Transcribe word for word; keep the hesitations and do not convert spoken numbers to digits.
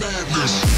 madness.